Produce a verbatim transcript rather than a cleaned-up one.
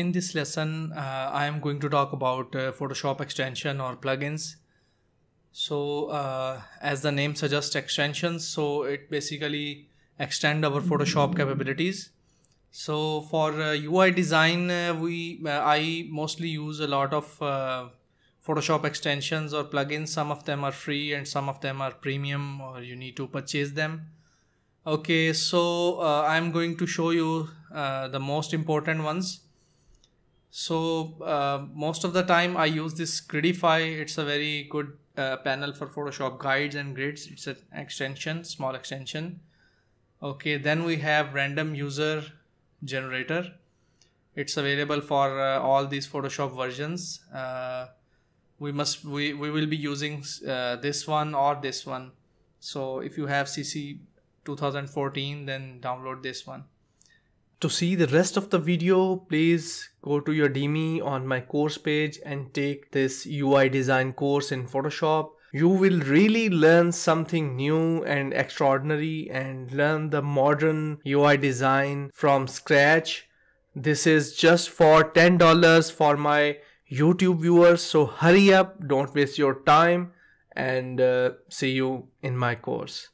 In this lesson, uh, I am going to talk about uh, Photoshop extension or plugins. So uh, as the name suggests, extensions, so it basically extend our Photoshop capabilities. So for uh, U I design, uh, we uh, I mostly use a lot of uh, Photoshop extensions or plugins. Some of them are free and some of them are premium, or you need to purchase them. Okay, so uh, I'm going to show you uh, the most important ones. So uh, most of the time I use this Gridify. It's a very good uh, panel for Photoshop guides and grids. It's an extension, small extension. Okay, then we have random user generator. It's available for uh, all these Photoshop versions. Uh, we must we, we will be using uh, this one or this one. So if you have C C two thousand fourteen, then download this one. To see the rest of the video, please go to your Udemy on my course page and take this U I design course in Photoshop. You will really learn something new and extraordinary and learn the modern U I design from scratch. This is just for ten dollars for my YouTube viewers. So hurry up, don't waste your time, and uh, see you in my course.